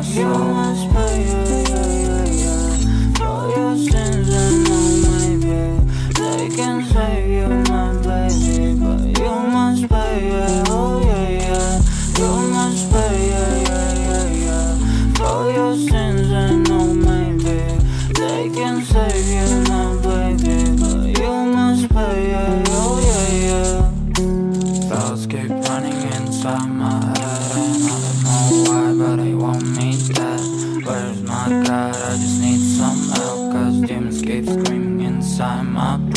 I so much for you, for your sins and all my baby. They can save you, my baby, but you must pay, oh yeah, yeah. You must pay, for your sins and all my baby. They can save you, my baby, but you must pay, oh yeah, yeah. Thoughts keep running inside my head and I don't know why, but I want me dead. Where's my God? I just need some help, cause demons keep screaming inside my